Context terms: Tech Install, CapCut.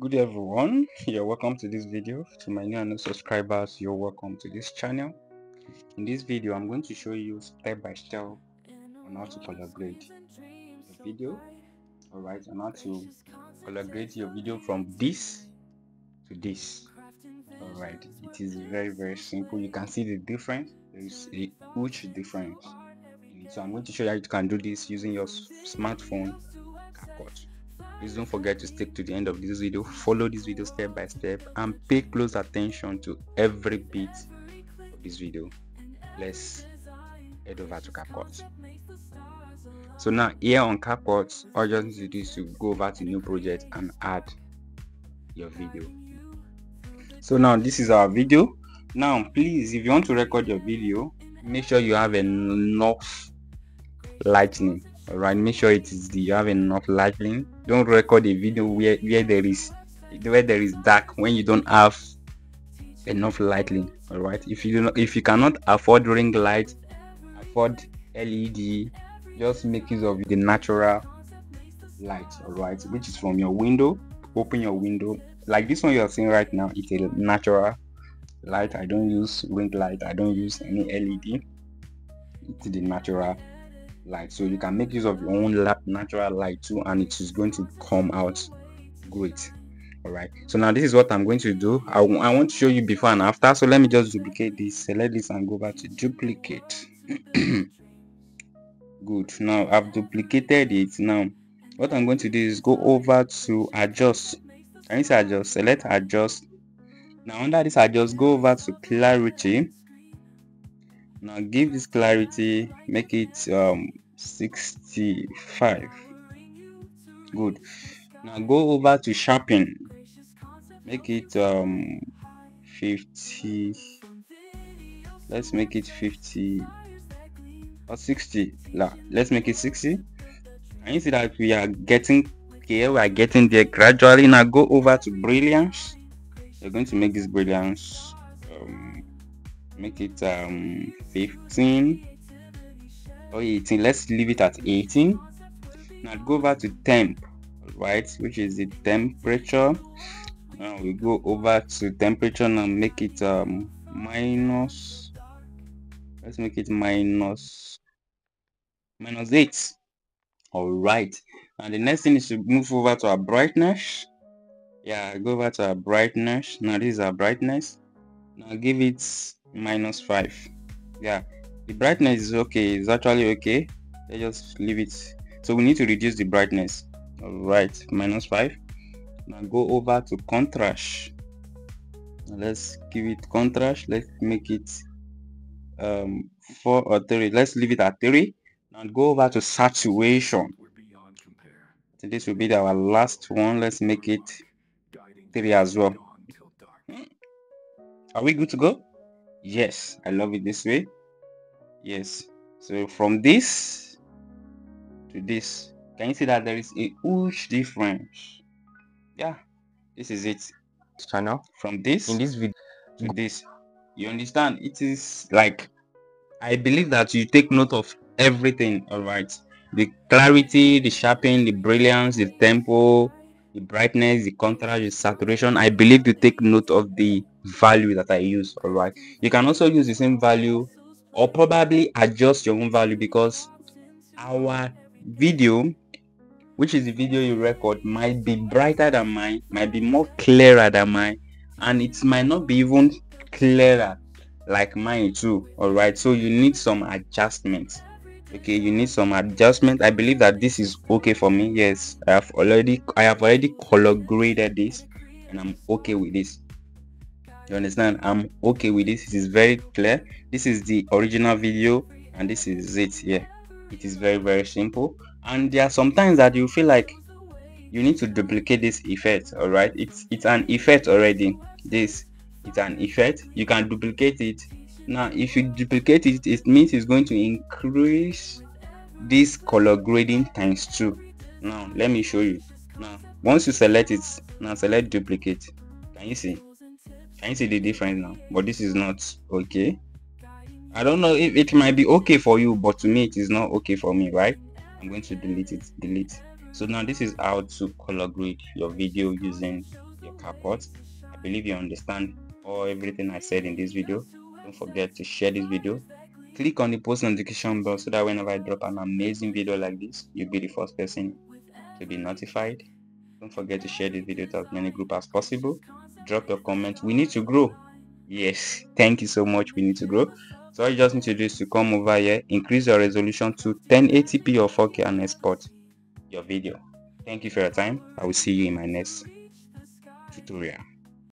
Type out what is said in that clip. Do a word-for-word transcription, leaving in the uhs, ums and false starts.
Good day everyone, you're welcome to this video. To my new and new subscribers, you're welcome to this channel. In this video, I'm going to show you step by step on how to color grade the video. Alright, on how to color grade your video from this to this. Alright, it is very very simple. You can see the difference. There is a huge difference. So I'm going to show you how you can do this using your smartphone CapCut. Please don't forget to stick to the end of this video, follow this video step by step, and pay close attention to every bit of this video. Let's head over to CapCut. So now here on CapCut, all you need to do is to go over to new project and add your video. So now this is our video. Now please, if you want to record your video, make sure you have enough lighting. Alright, make sure it is the you have enough lighting. Don't record a video where, where there is where there is dark, when you don't have enough lighting. Alright, if you do not, if you cannot afford ring light, afford L E D, just make use of the natural light. Alright, which is from your window. Open your window like this one you are seeing right now. It's a natural light. I don't use ring light, I don't use any L E D. It's the natural light, so you can make use of your own natural light too, and it is going to come out great. All right, so now this is what I'm going to do. I, I want to show you before and after, so let me just duplicate this, select this and go back to duplicate. Good, now I've duplicated it. Now what I'm going to do is go over to adjust. Can you say adjust? Select adjust. Now under this, I just go over to clarity. Now give this clarity, make it um, sixty-five. Good. Now go over to sharpen, make it um, fifty. Let's make it fifty or sixty. Nah, let's make it sixty. And you see that we are getting here, we are getting there gradually. Now go over to brilliance. You're going to make this brilliance, um, make it um, fifteen or eighteen. Let's leave it at eighteen. Now go over to temp, right, which is the temperature. Now we go over to temperature and make it um, minus. Let's make it minus minus eight. All right. And the next thing is to move over to our brightness. Yeah, go over to our brightness. Now this is our brightness. Now give it minus five. Yeah, the brightness is okay, it's actually okay. Let's just leave it. So we need to reduce the brightness. All right, minus five. Now go over to contrast. Now let's give it contrast. Let's make it um four or three. Let's leave it at three. Now go over to saturation. So this will be our last one. Let's make it three as well. Are we good to go? Yes, I love it this way. Yes, so from this to this, can you see that there is a huge difference? Yeah, this is it. Channel from this in this video to this, you understand? It is like, I believe that you take note of everything. All right, the clarity, the sharpening, the brilliance, the tempo, the brightness, the contrast, the saturation. I believe you take note of the value that I use. All right, you can also use the same value or probably adjust your own value, because our video, which is the video you record, might be brighter than mine, might be more clearer than mine, and it might not be even clearer like mine too. All right, so you need some adjustments. Okay, you need some adjustment. I believe that this is okay for me. Yes, I have already I have already color graded this and I'm okay with this. You understand? I'm okay with this. It is very clear. This is the original video and this is it here. Yeah. It is very very simple. And there are sometimes that you feel like you need to duplicate this effect. All right, it's it's an effect already. This it's an effect. You can duplicate it. Now if you duplicate it, it means it's going to increase this color grading times two. Now let me show you. Now once you select it, now select duplicate. Can you see? Can you see the difference now? But this is not okay. I don't know if it might be okay for you, but to me it is not okay for me, right? I'm going to delete it. Delete. So now this is how to color grade your video using your CapCut. I believe you understand all everything I said in this video. Don't forget to share this video. Click on the post notification bell so that whenever I drop an amazing video like this, you'll be the first person to be notified. Don't forget to share this video to as many groups as possible. Drop your comments. We need to grow. Yes, thank you so much. We need to grow. So all you just need to do is to come over here, increase your resolution to ten eighty p or four K and export your video. Thank you for your time. I will see you in my next tutorial.